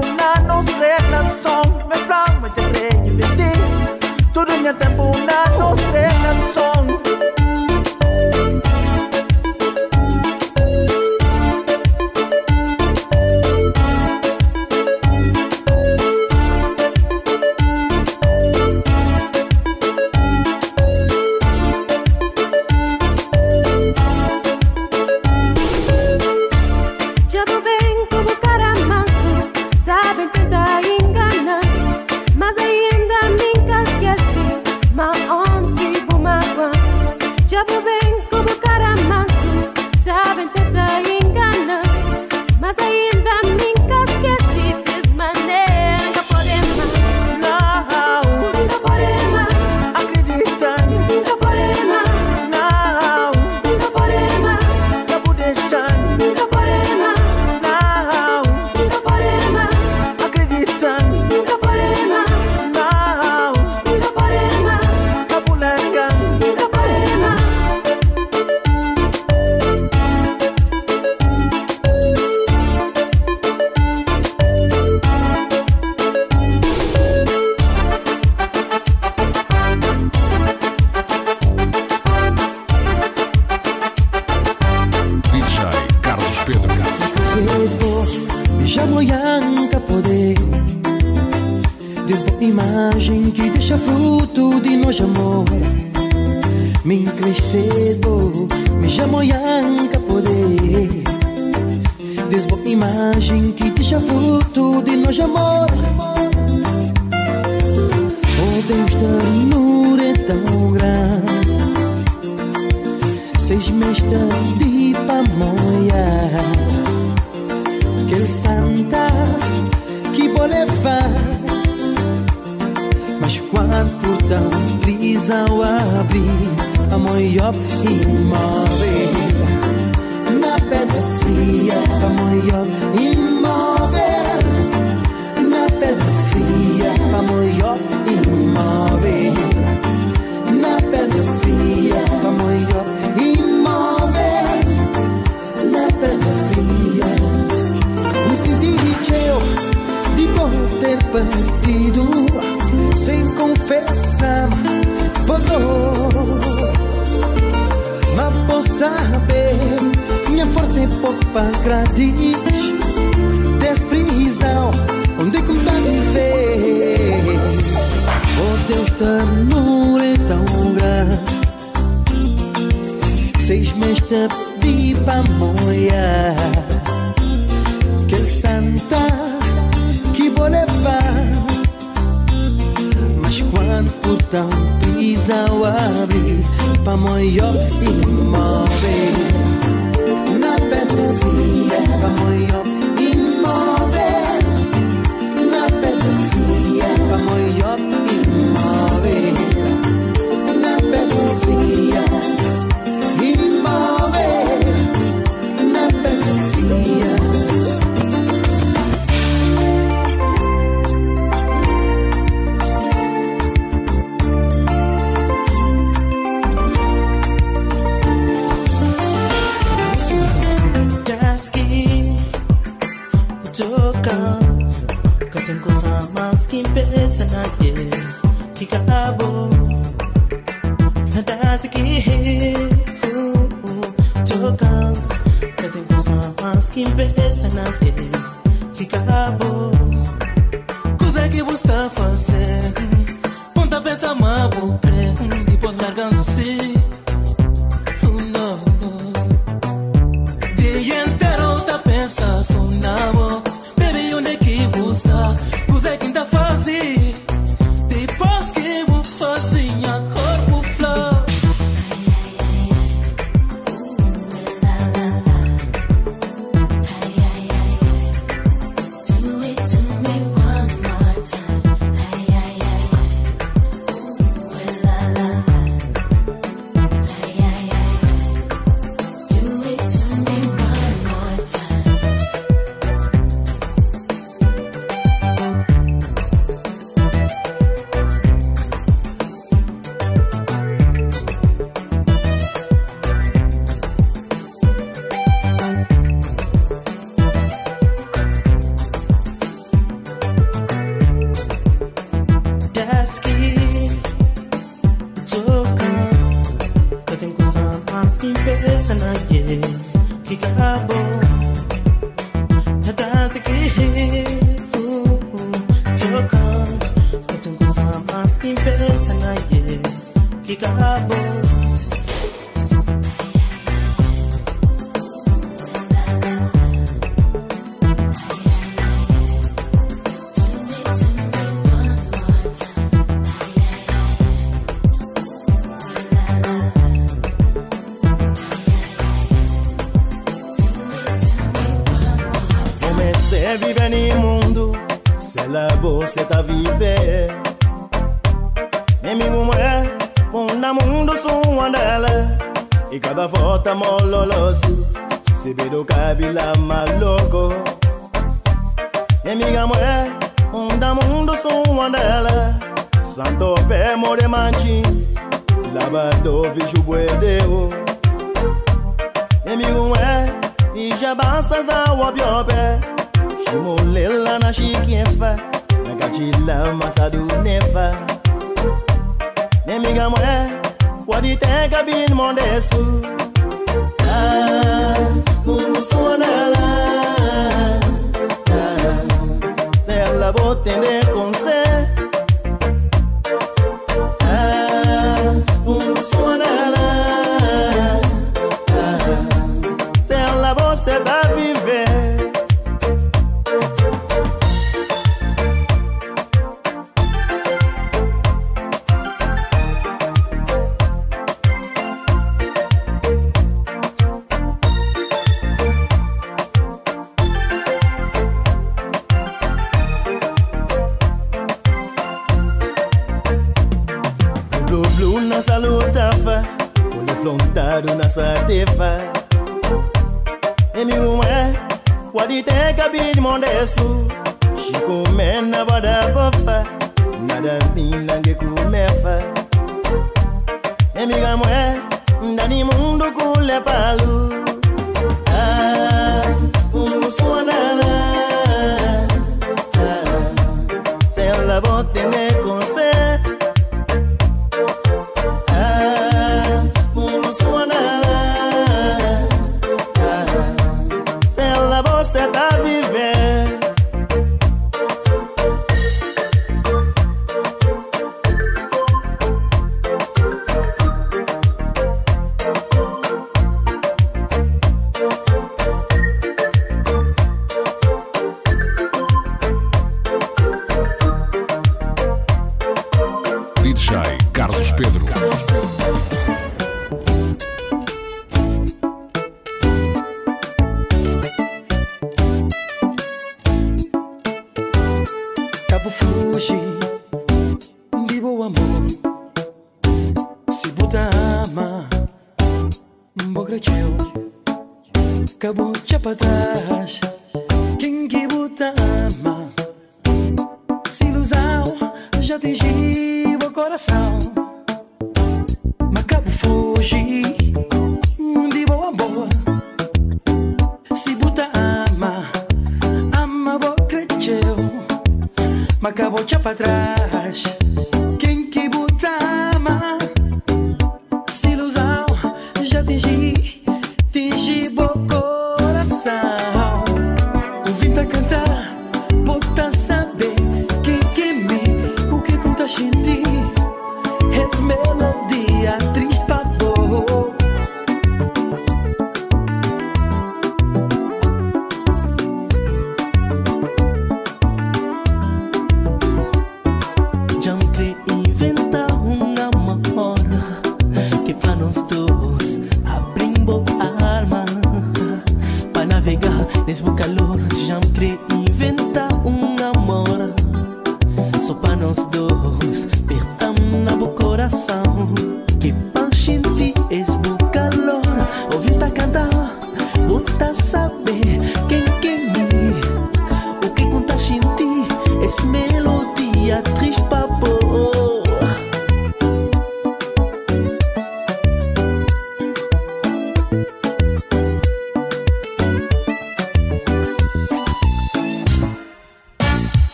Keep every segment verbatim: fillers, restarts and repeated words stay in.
buna no sregna sång men fram med din egen visning. Tudunja den buna no sregna sång. ela você tá viver. Nem me mulher, com na mundo sou andela. E cada volta mololoso, se vê do cabelo maluco. Nem me mulher, com na mundo sou andela. Santo pé more manchi, lavado vejo buedeu. Nem me mulher, e já basta a wabiobe. Molela na chiquefa, na gatila massa do neva. Nemiga moé, pode ter cabine mondesu. Ah, mundo sonala. Ah, se ela botene com se. Ah, mundo sonala. Ah, se ela você dá viver.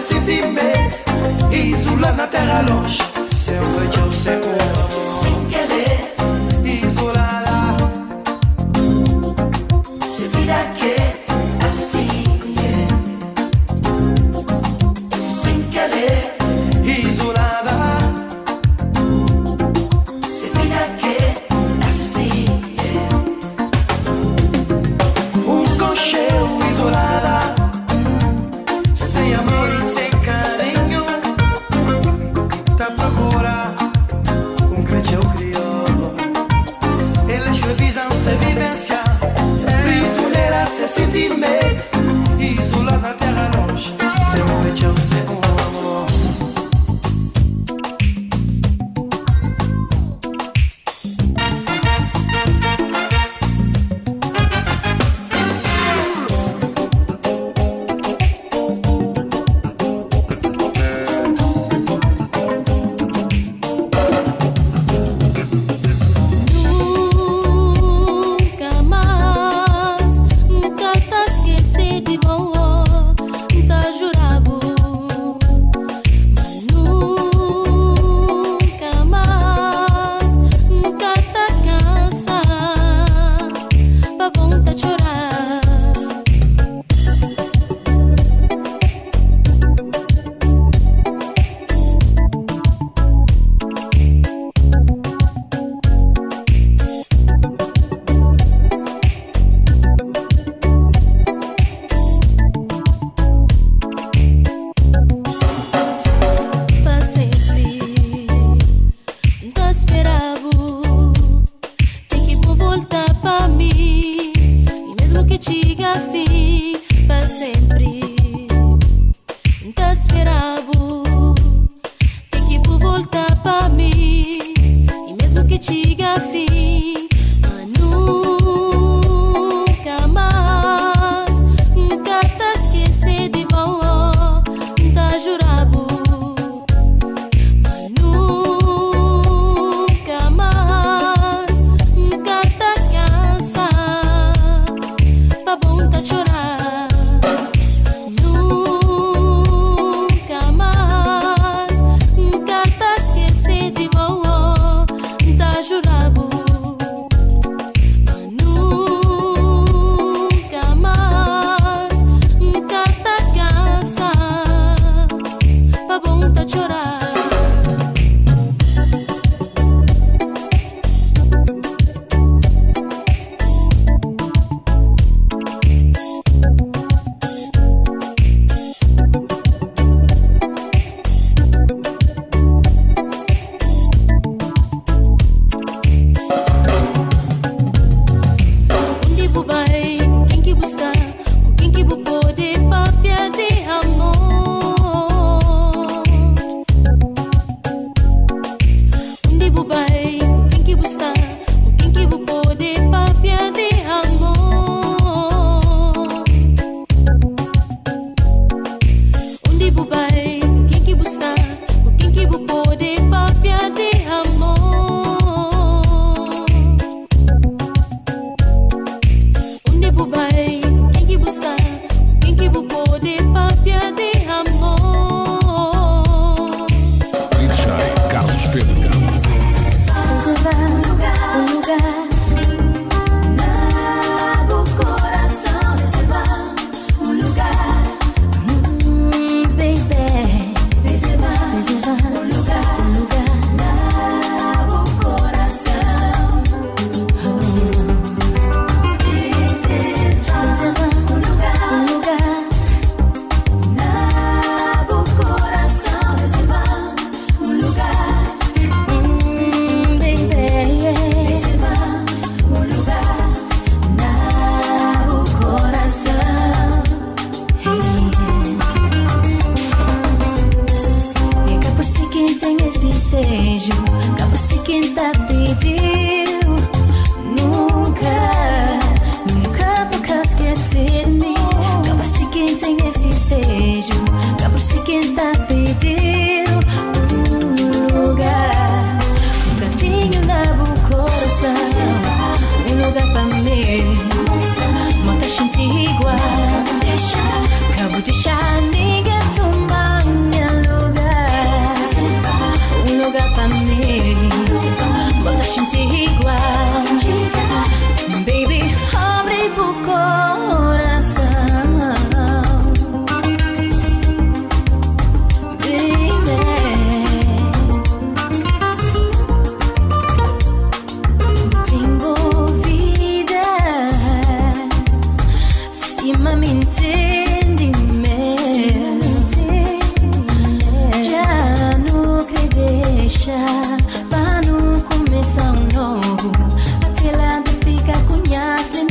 c'est sentiment. Ils ont la nature à l'ange. C'est un regard, c'est un regard. Chorar.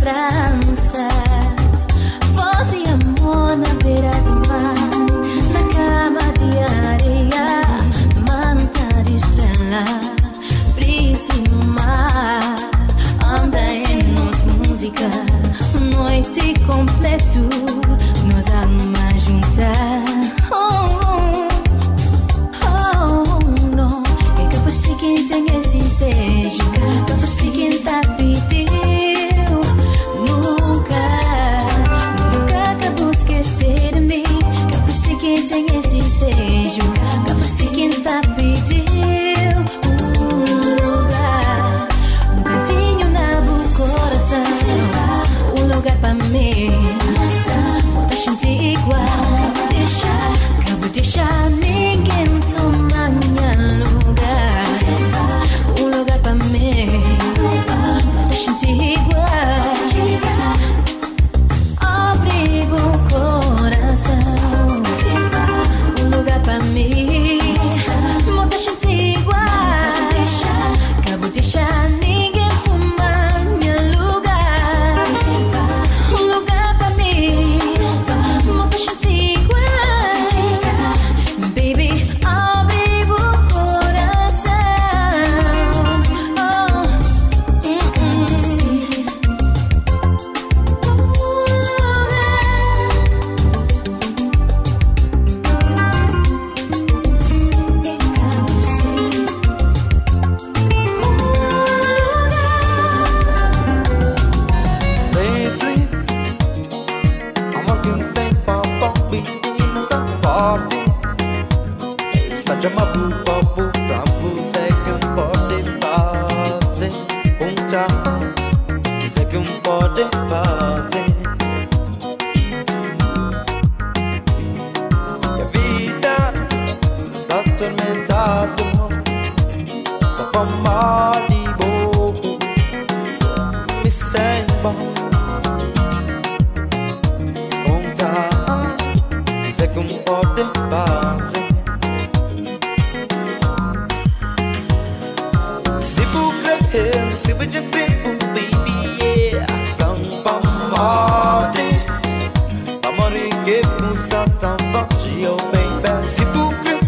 lembranças. Voz e amor na beira do mar, na cama de areia, manta de estrela, brisa no mar. Anda em nós música, noite completo, nos almas juntar. Oh, oh, oh, não. É que por si quem tem esse desejo, é por si quem tá pedindo. Tem esse desejo, que por si quem tá pediu um lugar, um cantinho na meu coração, um lugar pra mim. Não tá sentindo igual, acabo de deixar, acabo de deixar ninguém tomar meu lugar, um lugar pra mim. Não tá sentindo igual, abre o coração. Pra mim, muita gente igual. Acabo de deixar ninguém tomar meu lugar. Um lugar pra mim, muita gente igual. Baby, abre o coração. Oh, um lugar. Such a mabu babu from who second body fase Kuncha second body fase La vida sta tormentando Sa fa mali boku Mi sembo Kuncha second body fase Se vede timpul, baby, yeah Flampa moarte Pa mori chepul sa ta faci eu, baby Se bucură,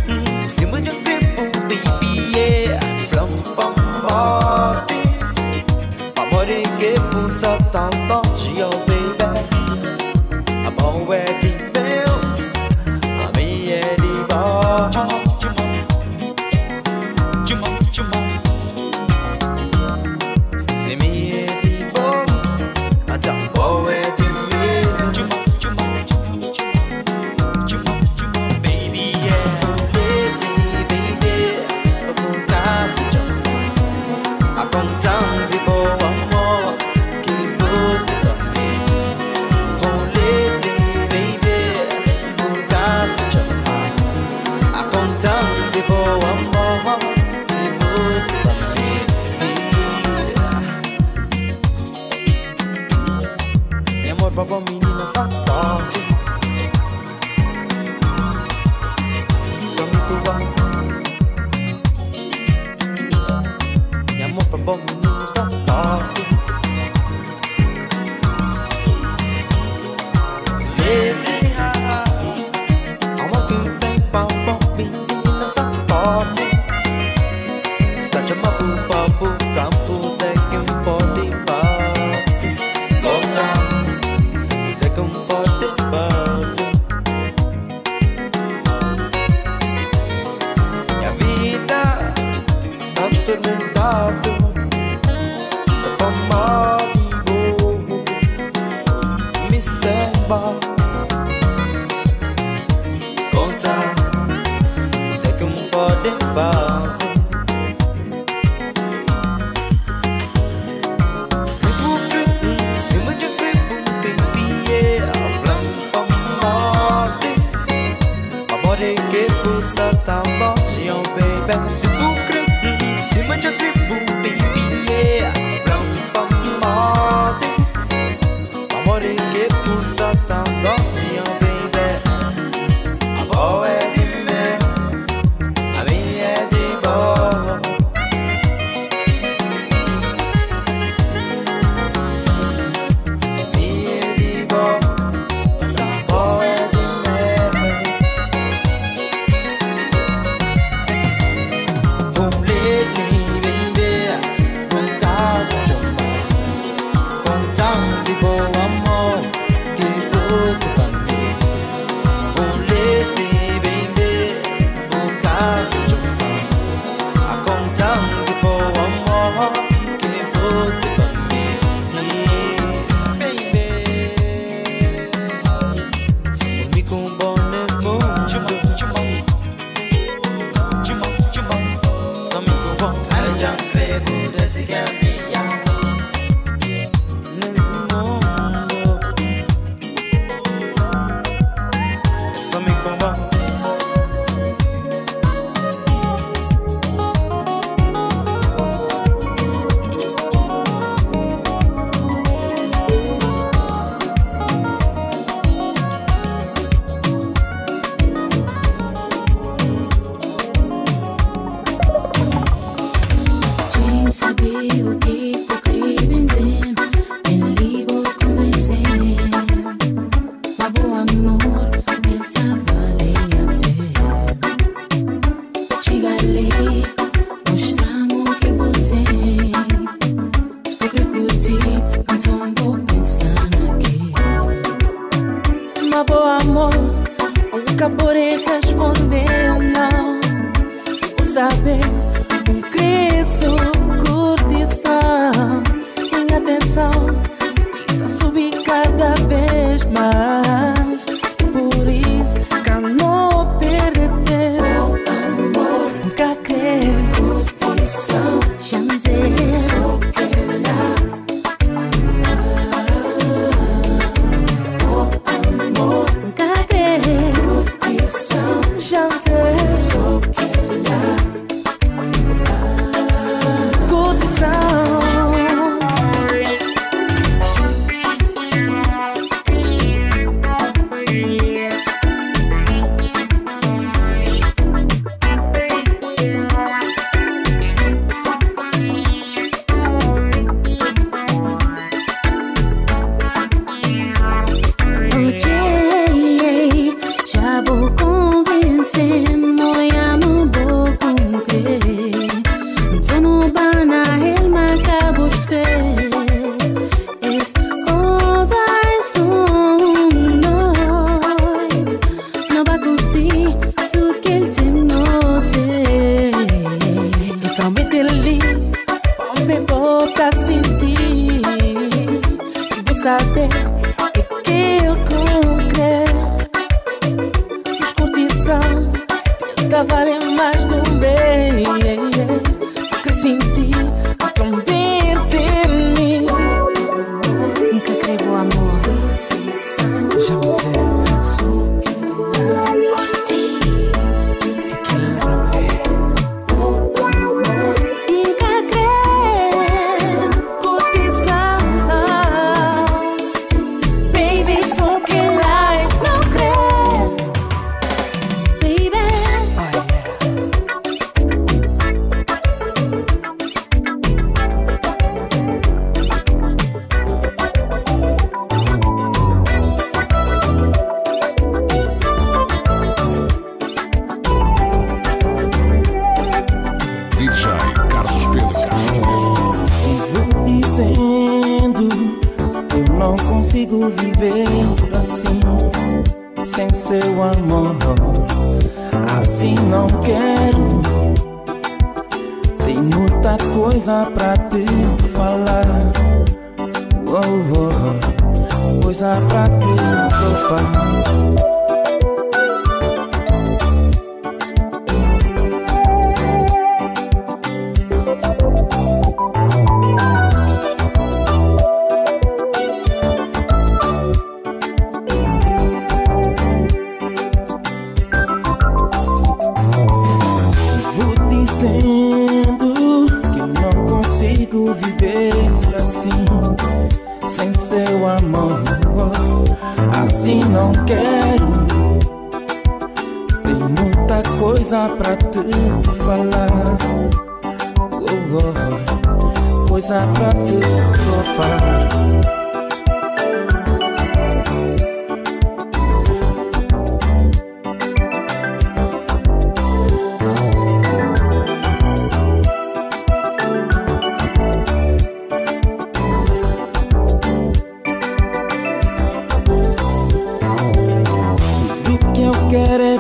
se vede timpul, baby, yeah Flampa moarte Pa mori chepul sa ta faci eu, baby Abo e din meu A mie di bacio Cuma, cuma Baba menina tá forte Só me doa Meu amor pra bom menino tá forte Livre Alma que não tem pra bom menino tá forte Está de babu babu Trampo Zé que não pode fazer Volta Minha vida está atormentada saber que aquele que eu quero, mas condição tenta valer mais do bem. Porque sem ti eu também temi. Nunca creio o amor. Já me deu por ti. É que não vê. Nunca creio condição. Baby, só que lá não creio. Baby. Não consigo viver assim, sem seu amor. Assim não quero. Tem muita coisa pra te falar, oh, oh, coisa pra te provar. Sem seu amor, assim não quero. Tem muita coisa pra te falar, oh, oh, coisa pra te provar.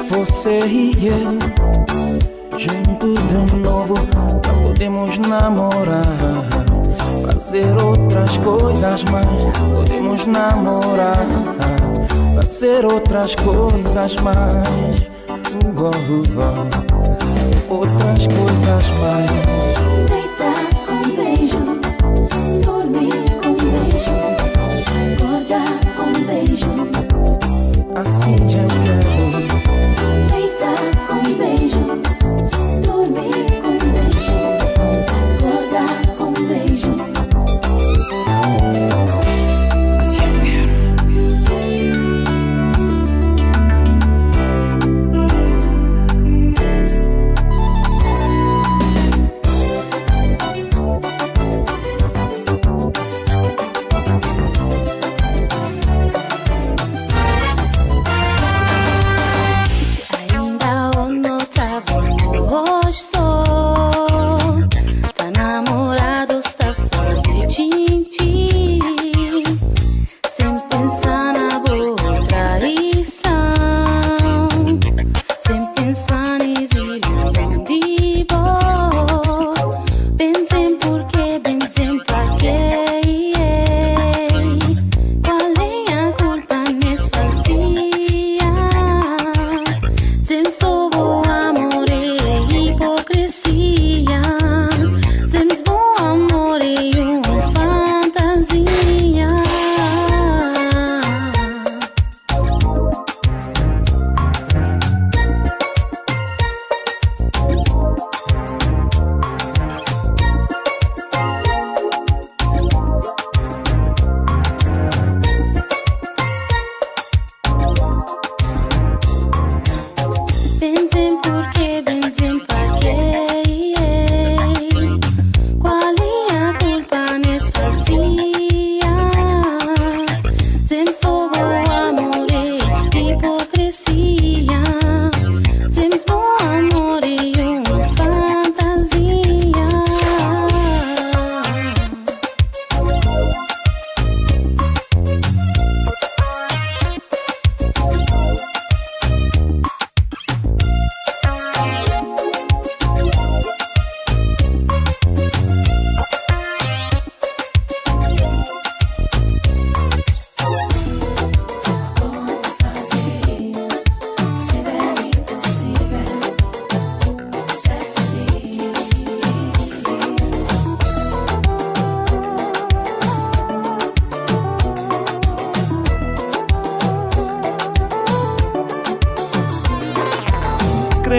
Você e eu juntos de novo, pra podemos namorar, fazer outras coisas, mas podemos namorar, fazer outras coisas, mais uh, uh, uh, outras coisas mais. Deitar com beijo, dormir com beijo, acordar com beijo, assim já quero.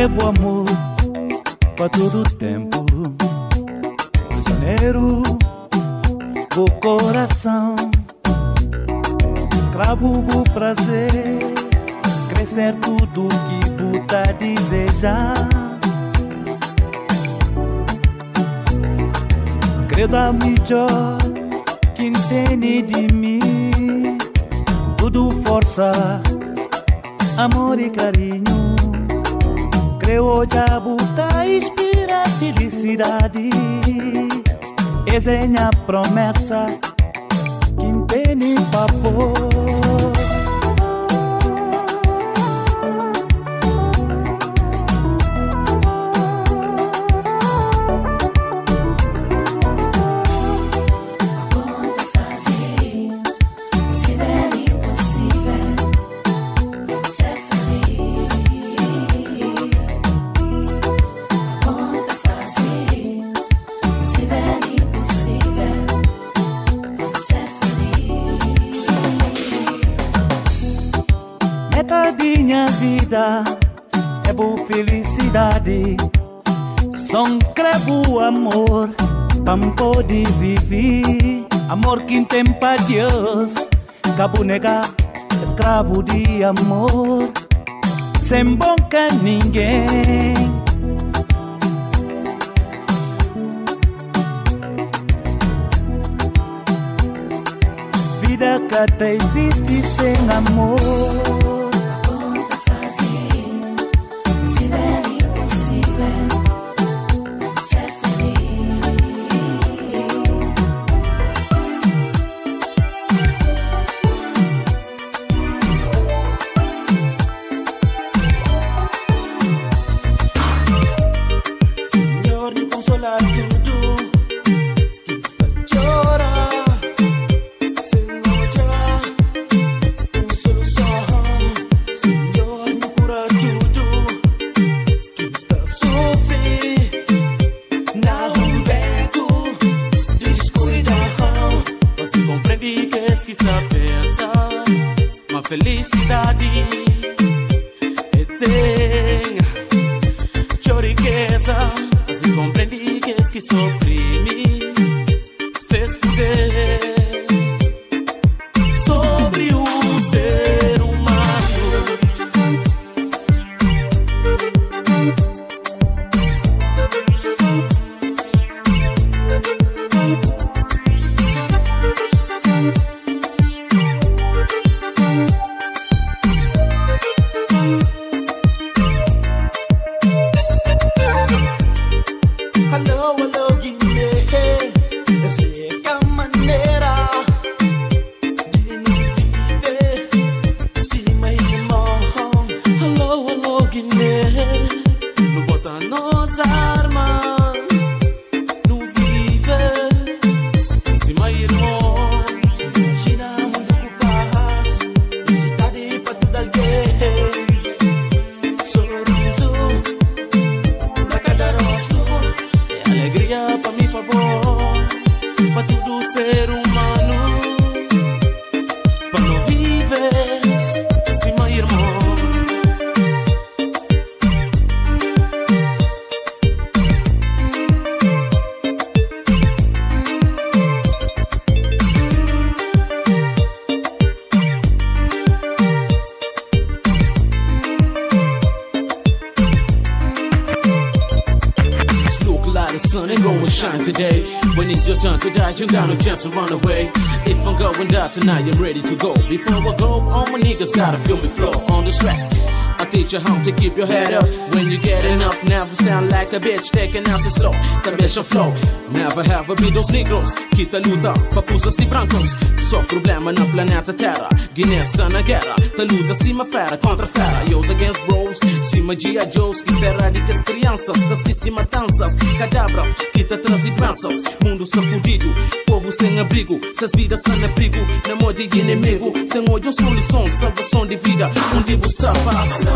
meu amor pra todo tempo. Prisioneiro do coração, escravo do prazer, crescer tudo que tu tá desejar. Creda melhor que entende de mim, tudo força, amor e carinho. Creio o diabo tá inspira felicidade. Essa é minha promessa que entende favor. É boa felicidade, só cravo amor pra me poder viver. Amor que tem pra Deus, cabo nega, escravo de amor, sem boca ninguém. Vida que até existe sem amor. You got no chance to run away. If I'm going down tonight, I'm ready to go. Before I go, all my niggas gotta feel me flow on the track. I teach you how to keep your head up. When you get enough, never sound like a bitch. Take an answer slow, the bitch of flow. Never have a be those negros. Quita luta, papusas de brancos. Só problemen na planeta Terra. Guinnessa na guerra, ta luta cima fera contra fera. Yo against bros, cima G I Joes. Que se erradica as crianças, ta sistema danças. Cadabras, quita transipanças. Mundo sem fudido, povo sem abrigo. Sas vidas sem abrigo, na mão de inimigo. Sem olho, solução, salvação de vida. Onde buscar paz?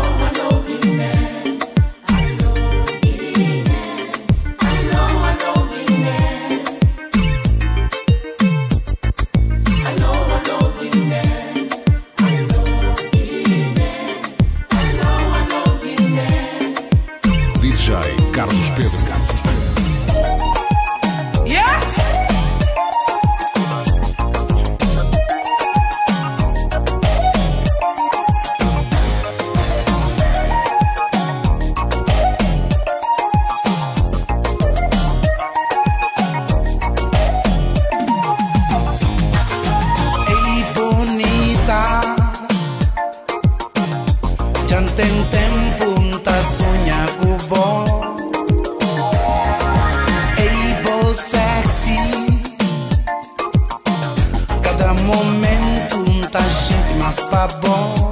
Era momentum da gente mais pra bom.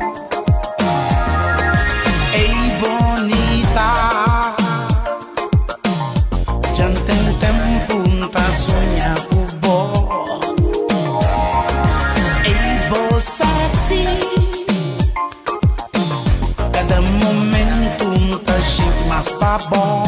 Ei, bonita, já não tem tempo pra sonhar com bom. Ei, bo sexy, cada momentum da gente mais pra bom.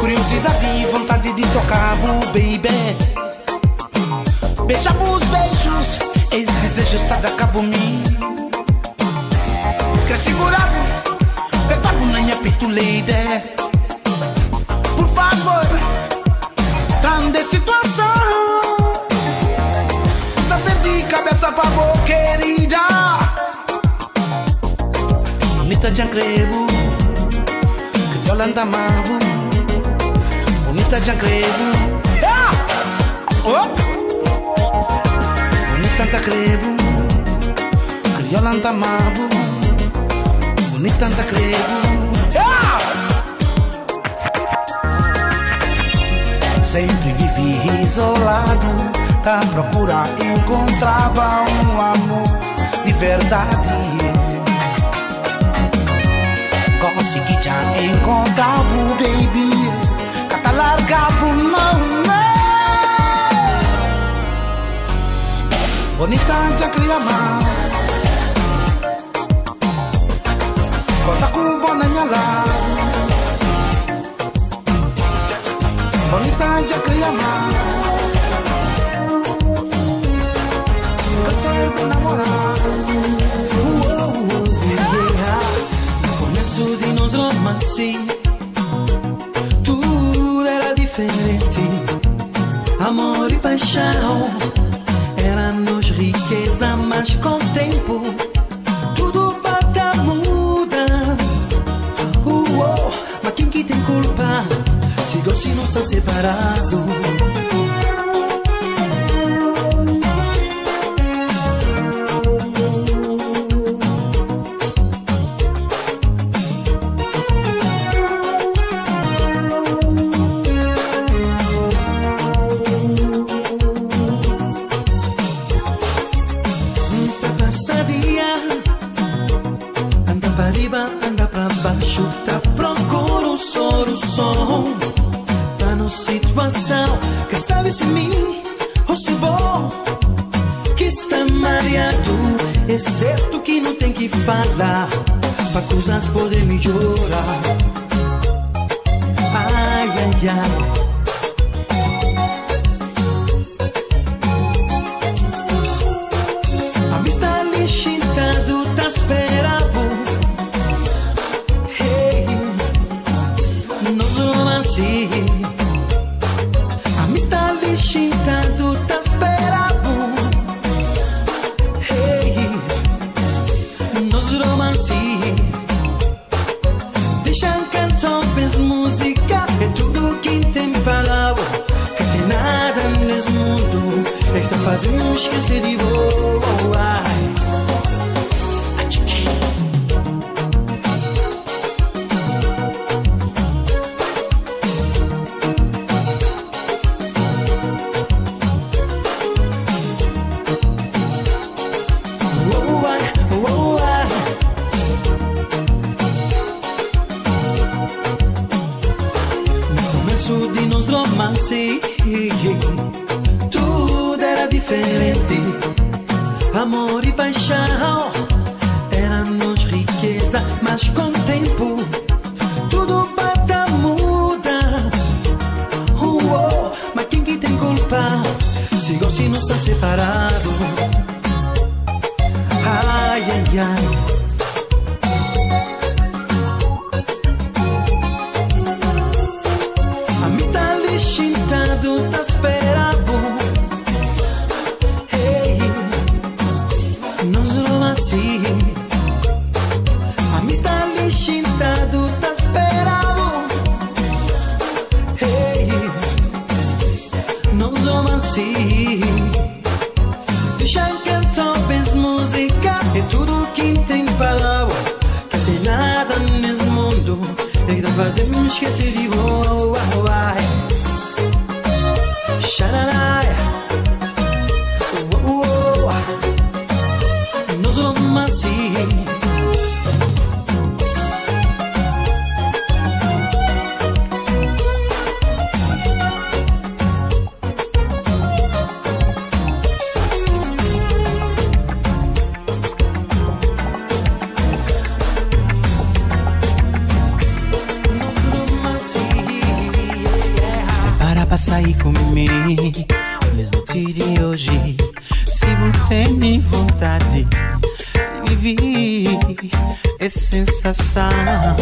Curiosidade e vontade de tocar, baby. Beija os beijos, esse desejo está da cabo mim. Quer segurar, apertado na minha peituleira. Por favor, tão de situação. Está perdi cabeça pra boa querida. Bonita de Ancrevo, que violenta mago. Bonita de Ancrevo, ah! Oh! Bonita de Ancrevo, crioula de Mabo. Bonita de Ancrevo, ah! Sempre vivi isolado, tá procura encontrava um amor de verdade. Consegui já encontrar o baby. Largado não, não. Bonita já cria mal. Conta com bonanha lá. Bonita já cria mal. Você vai namorar. No começo de nos romance. Amor e paixão eram-nos riqueza, mas com o tempo tudo pata muda. Uou, mas quem que tem culpa se dois não estão separados? Que sabe se mim ou se bom que está mareado. É certo que não tem que falar para coisas poder me chorar. Ai, ai, ai. Sigo si no está separado. Ay, ay, ay. atunci când se divo, ahai, shanai, wow, wow, nu zulăm masi. Sair comigo o mesmo dia de hoje. Se você tem vontade de viver, é sensação.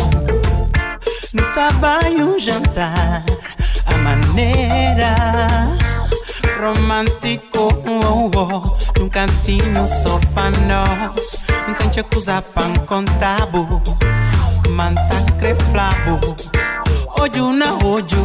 No trabalho, um jantar, a maneira romântico. Oh, oh, num cantinho só para nós. Não tem te acusar para contar. Manta creflabo. Oju na oju.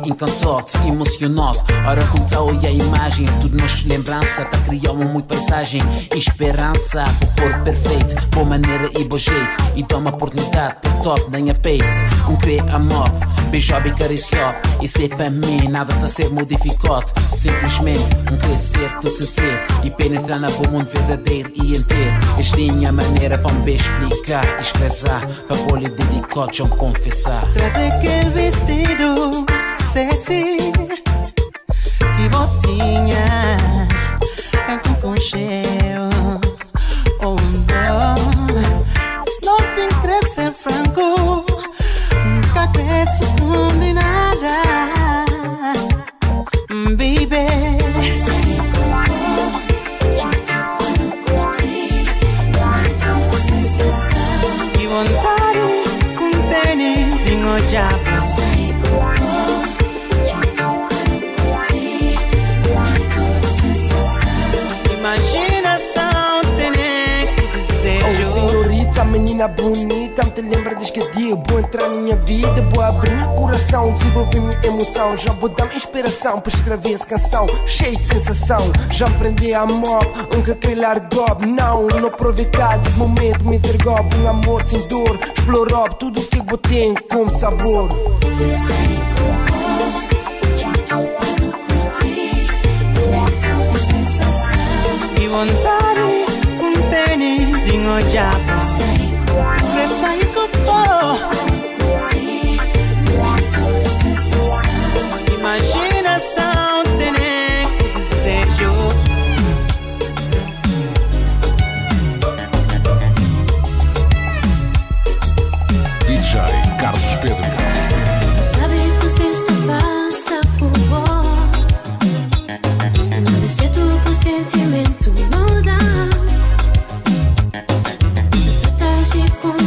encantou-te, emocionou-te. Ora contou-lhe a imagem, tudo nos lembrança, tá criou-me muito paisagem. Esperança, o corpo perfeito, boa maneira e bom jeito. E dá uma oportunidade, por top, nem a peito. Um crê amor, beijo e cariciou. E sei para mim, nada tá a ser modificado. Simplesmente, um crescer, tudo sem ser. E penetrar na bom mundo verdadeiro e inteiro. Esta é a minha maneira para me explicar, expressar, para pôr-lhe delicado, já confessar. Trazer que viste. Vestido sexy que botinha canto com cheiro oh não tem crescer franco nunca cresce nem nada baby. Menina bonita, me te lembra desde que dia vou entrar na minha vida, vou abrir meu coração, desenvolver minha emoção. Já vou dar inspiração para escrever essa canção, cheia de sensação. Já aprendi a amor, nunca querer largar. Não, não aproveitar desse momento, me entregou. Um amor sem dor, explorou tudo o que eu tenho como sabor. E vontade, um tênis de um diabo. Saí com pó. Imaginação, tener desejo. D J Carlos Pedro. Sabe que você está passa por vós, mas esse é tu pressentimento muda. Tu só estás de conta.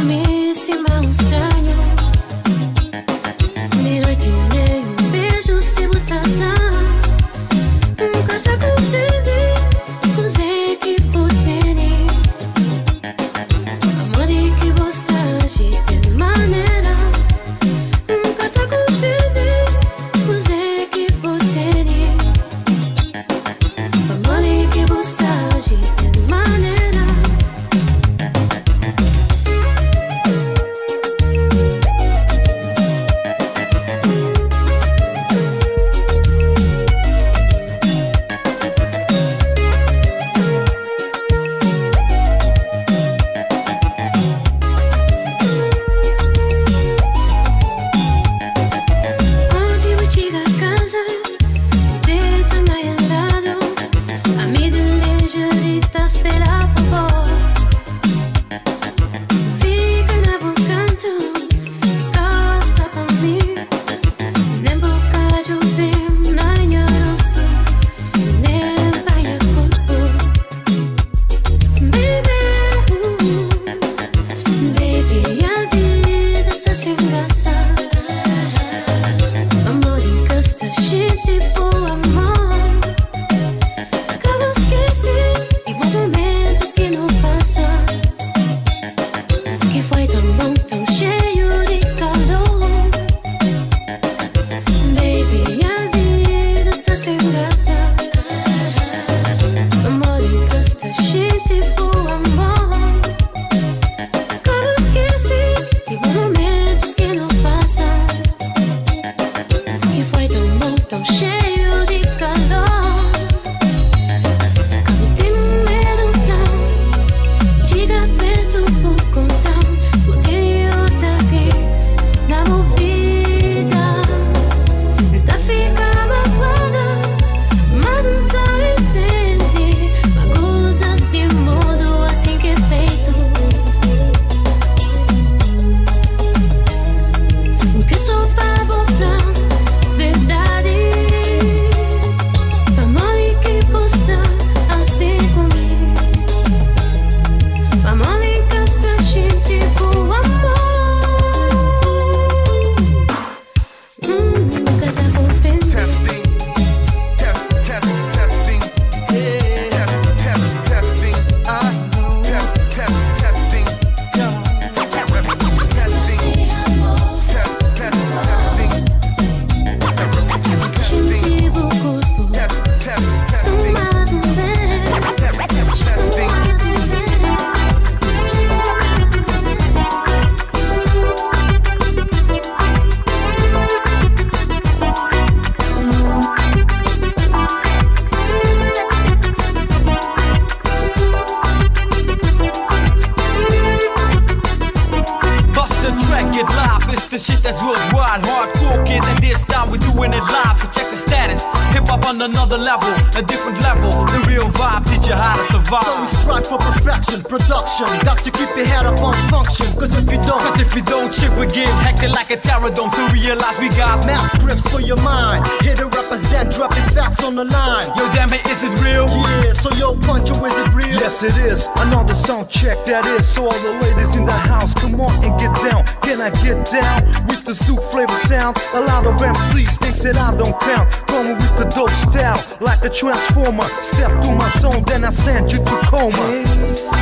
Transformer, step through my zone, then I send you to coma. Hey,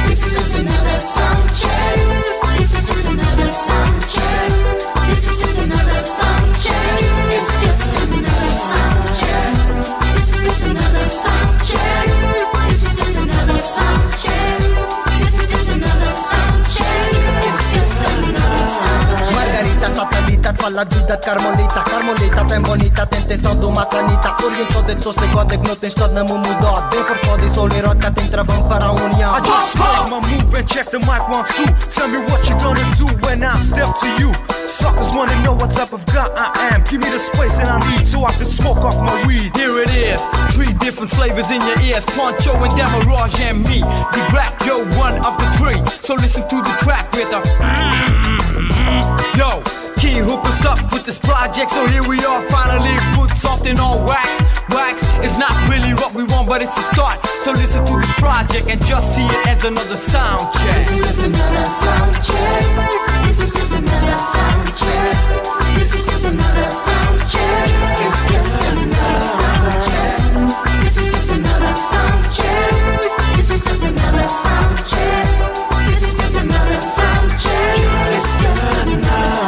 this is just another sound check. This is just another sound check. This is just another sound check. It's just another sound check. This is just another sound check. This is just another sound check. This is just another sound check. It's just another sound check. Margarita, satelita, faladita, carmelita, carmelita, ten bonita, tente sau duma sanita. Orientode co se godek, no ten stad ne mu mu dot. They for for this only rock, ten travam faraonia. I just play my move and check the mic one two. Tell me what you gonna do when I step to you. Suckers wanna know what type of guy I am. Give me the space that I need so I can smoke off my weed. Here it is, three different flavors in your ears. Poncho and Demirage and me. We rap, yo, one of the three. So listen to the track with a yo, King hook us up with this project. So here we are, finally put something on wax. Wax is not really what we want, but it's a start. So listen to this project and just see it as another sound check. This is just another sound check. This is just another sound check. This is just another sound check. It's just another sound check. This is just another sound check. This is just another sound check. This is just another sound check. It's just another sound check.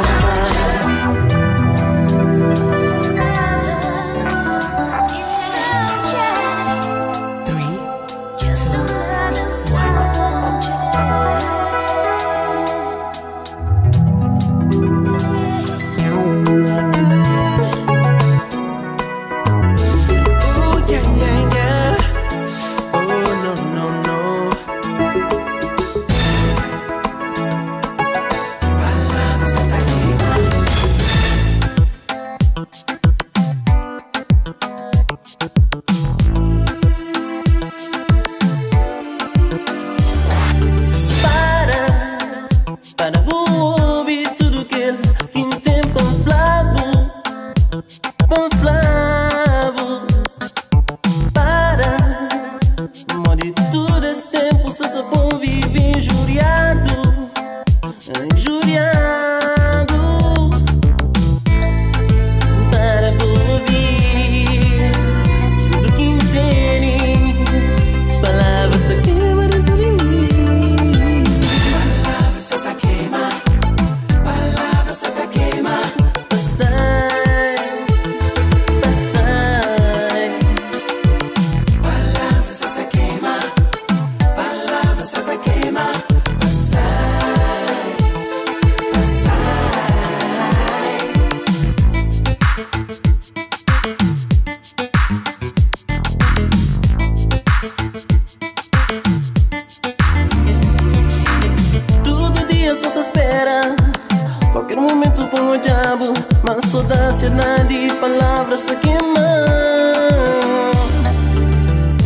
diabo, mas saudade não de palavras se queimam.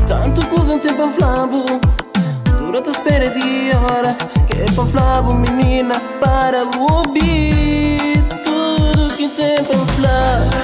Tanto coisa um tempo em flabo, durante a espera de hora, que é para flabo, menina, para ouvir tudo que tem para flabo.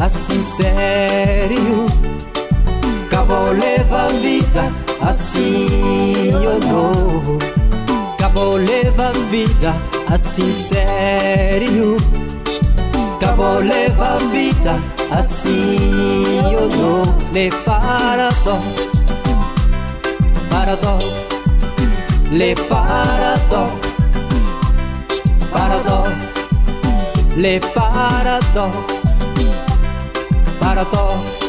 Assim sério, acabou leva a vida, assim eu dou. Acabou leva a vida, assim sério, acabou leva a vida, assim eu dou. Le paradox, paradox, le paradox, paradox, le paradox. Paradox,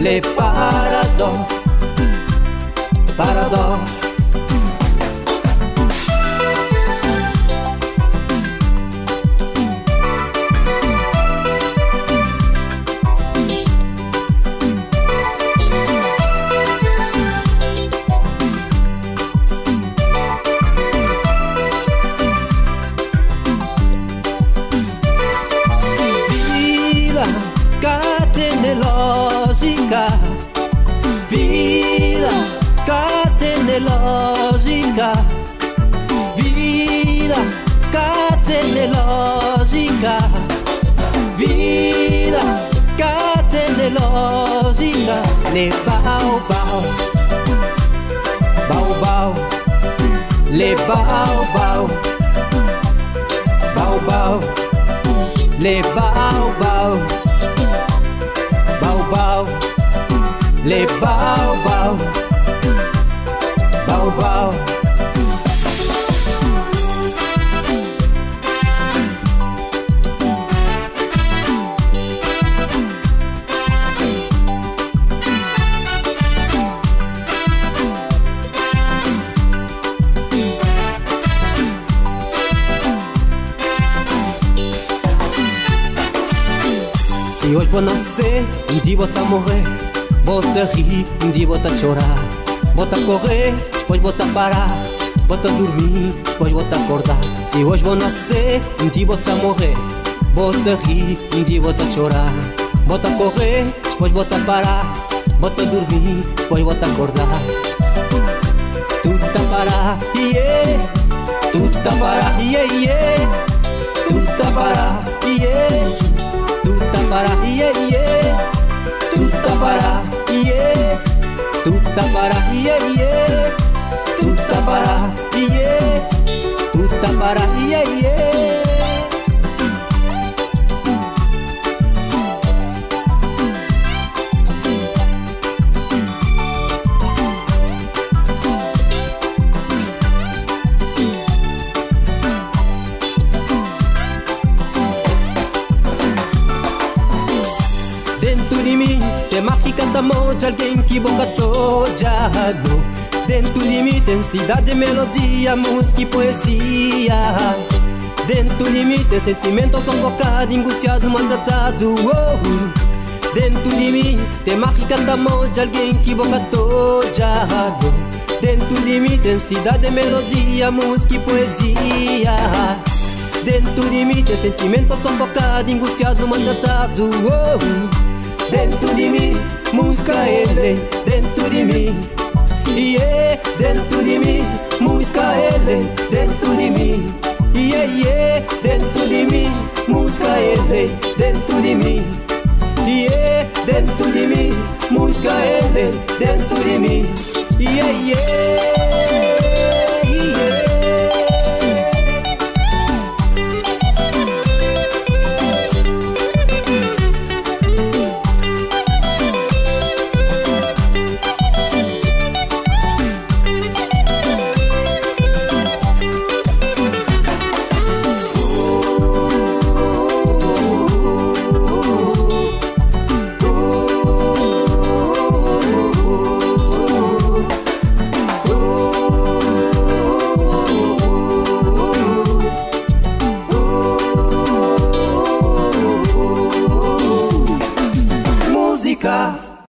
le paradox, paradox. Le baobao, baobao, le baobao, baobao, le baobao, baobao, le baobao, baobao. Se hoje vou nascer, um dia vou-te morrer. Vou-te rir, um dia vou-te chorar. Vou-te correr, depois vou-te parar. Vou-te dormir, depois vou-te acordar. Se hoje vou nascer, um dia vou-te morrer. Vou-te rir, um dia vou-te chorar. Vou-te correr, depois vou-te parar. Vou-te dormir, depois vou-te acordar. Tu tá parar, yeah. Tu tá parar, yeah, yeah. Tu tá parar, yeah. Para, yeah, yeah. Tu tá para, yeah. Tu tá para, yeah, yeah. Tu tá para, yeah. Tu tá para, yeah, yeah. asta moja, genki bomba toja no. Dentro limite, intensidade, melodia, música e poesia. Dentro limite, sentimentos são bocados, angustiados, maltratados. Oh. Dentro limite, mágica da moja, genki bomba toja no. Dentro limite, intensidade, melodia, música e poesia. Dentro limite, sentimentos são bocados, angustiados, maltratados. Oh. Dentro de mim, música é lei, dentro de mim. Yeah, dentro de mim, música é lei, dentro de mim. Yeah, yeah, dentro de mim, música é lei, dentro de mim. Yeah, dentro de mim, música é lei, dentro de mim. Yeah, yeah.